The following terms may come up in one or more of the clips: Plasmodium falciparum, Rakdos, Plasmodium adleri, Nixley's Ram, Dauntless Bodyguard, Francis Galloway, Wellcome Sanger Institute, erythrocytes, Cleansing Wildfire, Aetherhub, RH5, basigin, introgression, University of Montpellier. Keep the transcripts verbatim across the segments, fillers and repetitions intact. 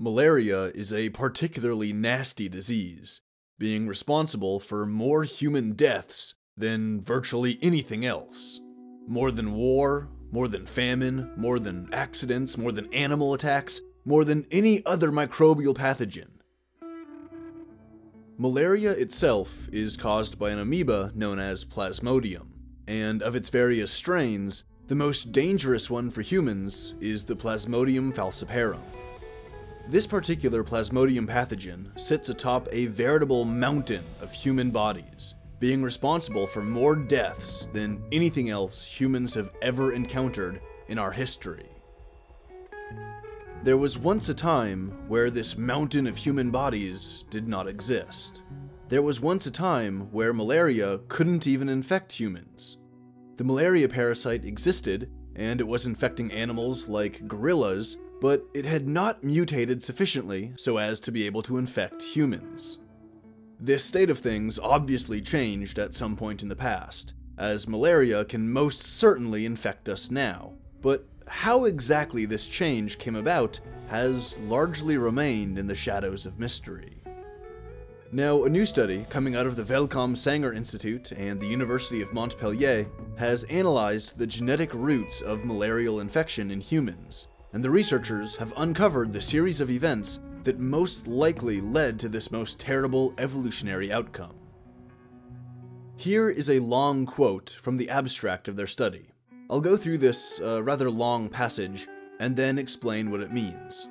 Malaria is a particularly nasty disease, being responsible for more human deaths than virtually anything else. More than war, more than famine, more than accidents, more than animal attacks, more than any other microbial pathogen. Malaria itself is caused by an amoeba known as Plasmodium, and of its various strains, the most dangerous one for humans is the Plasmodium falciparum. This particular Plasmodium pathogen sits atop a veritable mountain of human bodies, being responsible for more deaths than anything else humans have ever encountered in our history. There was once a time where this mountain of human bodies did not exist. There was once a time where malaria couldn't even infect humans. The malaria parasite existed, and it was infecting animals like gorillas, but it had not mutated sufficiently so as to be able to infect humans. This state of things obviously changed at some point in the past, as malaria can most certainly infect us now, but how exactly this change came about has largely remained in the shadows of mystery. Now, a new study coming out of the Wellcome Sanger Institute and the University of Montpellier has analyzed the genetic roots of malarial infection in humans, and the researchers have uncovered the series of events that most likely led to this most terrible evolutionary outcome. Here is a long quote from the abstract of their study. I'll go through this uh, rather long passage and then explain what it means.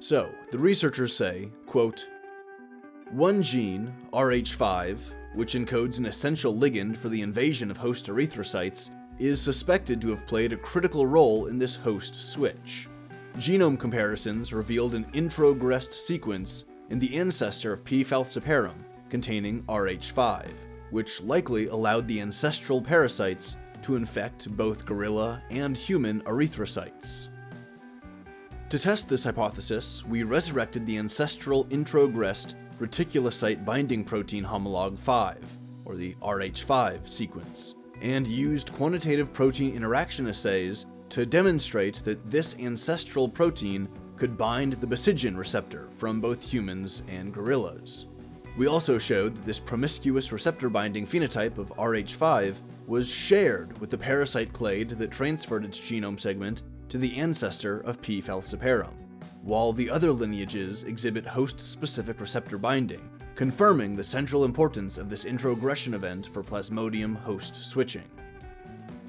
So, the researchers say, quote, "One gene, R H five, which encodes an essential ligand for the invasion of host erythrocytes, is suspected to have played a critical role in this host switch. Genome comparisons revealed an introgressed sequence in the ancestor of P. falciparum containing R H five, which likely allowed the ancestral parasites to infect both gorilla and human erythrocytes. To test this hypothesis, we resurrected the ancestral introgressed reticulocyte binding protein homolog five, or the R H five sequence, and used quantitative protein interaction assays to demonstrate that this ancestral protein could bind the basigin receptor from both humans and gorillas. We also showed that this promiscuous receptor binding phenotype of R H five was shared with the parasite clade that transferred its genome segment to the ancestor of P. falciparum, while the other lineages exhibit host-specific receptor binding, confirming the central importance of this introgression event for Plasmodium host switching.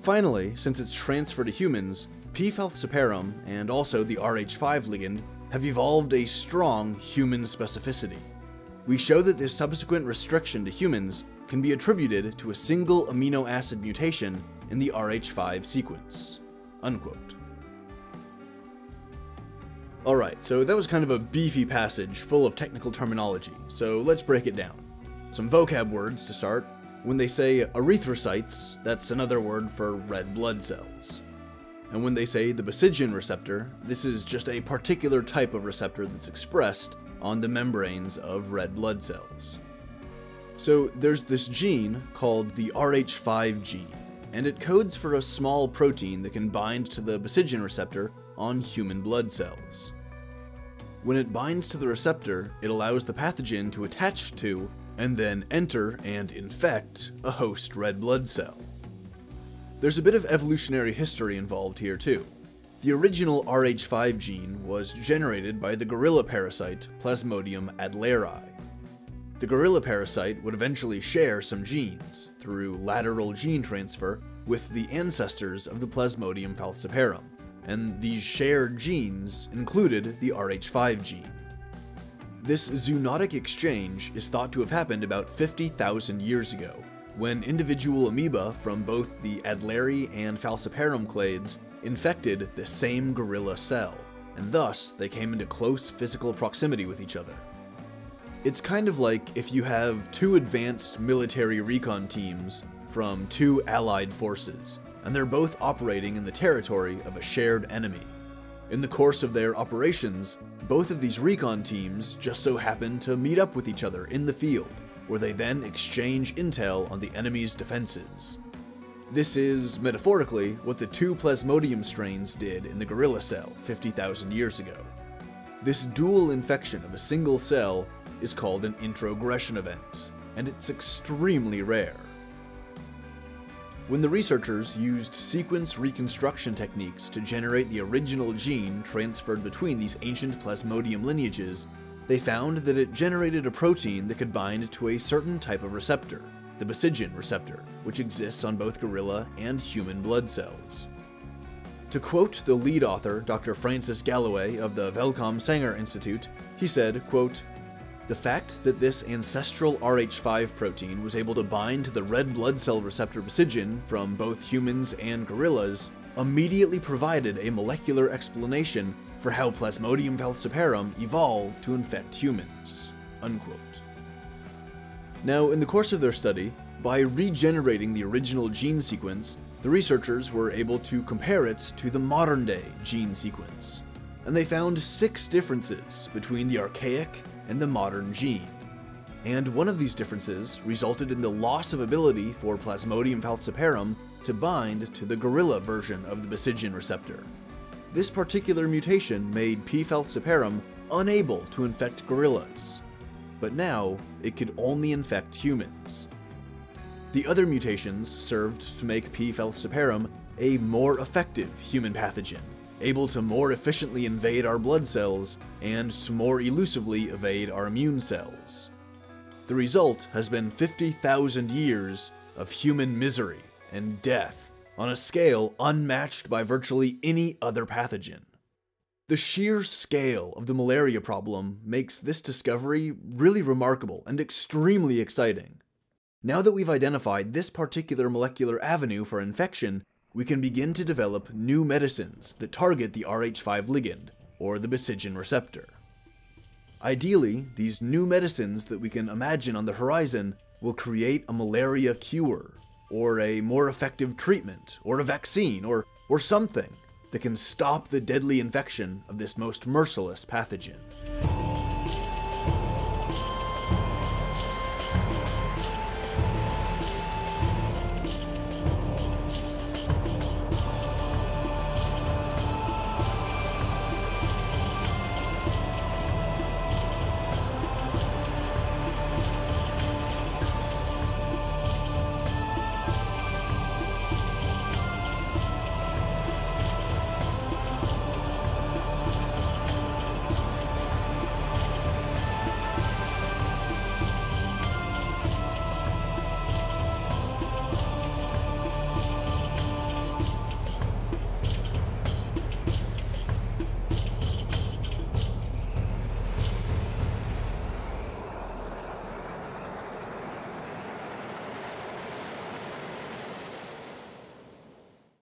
Finally, since its transfer to humans, P. falciparum and also the R H five ligand have evolved a strong human specificity. We show that this subsequent restriction to humans can be attributed to a single amino acid mutation in the R H five sequence." Unquote. Alright, so that was kind of a beefy passage full of technical terminology, so let's break it down. Some vocab words to start. When they say erythrocytes, that's another word for red blood cells. And when they say the basigin receptor, this is just a particular type of receptor that's expressed on the membranes of red blood cells. So there's this gene called the R H five gene, and it codes for a small protein that can bind to the basigin receptor on human blood cells. When it binds to the receptor, it allows the pathogen to attach to and then enter and infect a host red blood cell. There's a bit of evolutionary history involved here too. The original R H five gene was generated by the gorilla parasite Plasmodium adleri. The gorilla parasite would eventually share some genes, through lateral gene transfer, with the ancestors of the Plasmodium falciparum, and these shared genes included the R H five gene. This zoonotic exchange is thought to have happened about fifty thousand years ago, when individual amoeba from both the adleri and falciparum clades infected the same gorilla cell, and thus they came into close physical proximity with each other. It's kind of like if you have two advanced military recon teams from two allied forces, and they're both operating in the territory of a shared enemy. In the course of their operations, both of these recon teams just so happen to meet up with each other in the field, where they then exchange intel on the enemy's defenses. This is, metaphorically, what the two Plasmodium strains did in the gorilla cell fifty thousand years ago. This dual infection of a single cell is called an introgression event, and it's extremely rare. When the researchers used sequence reconstruction techniques to generate the original gene transferred between these ancient Plasmodium lineages, they found that it generated a protein that could bind to a certain type of receptor, the basigin receptor, which exists on both gorilla and human blood cells. To quote the lead author, Doctor Francis Galloway of the Wellcome Sanger Institute, he said, quote, "The fact that this ancestral R H five protein was able to bind to the red blood cell receptor basigin from both humans and gorillas immediately provided a molecular explanation for how Plasmodium falciparum evolved to infect humans." Unquote. Now, in the course of their study, by regenerating the original gene sequence, the researchers were able to compare it to the modern-day gene sequence, and they found six differences between the archaic and the modern gene. And one of these differences resulted in the loss of ability for Plasmodium falciparum to bind to the gorilla version of the basigin receptor. This particular mutation made P. falciparum unable to infect gorillas, but now it could only infect humans. The other mutations served to make P. falciparum a more effective human pathogen, able to more efficiently invade our blood cells and to more elusively evade our immune cells. The result has been fifty thousand years of human misery and death on a scale unmatched by virtually any other pathogen. The sheer scale of the malaria problem makes this discovery really remarkable and extremely exciting. Now that we've identified this particular molecular avenue for infection, we can begin to develop new medicines that target the R H five ligand, or the basigin receptor. Ideally, these new medicines that we can imagine on the horizon will create a malaria cure, or a more effective treatment, or a vaccine, or, or something that can stop the deadly infection of this most merciless pathogen.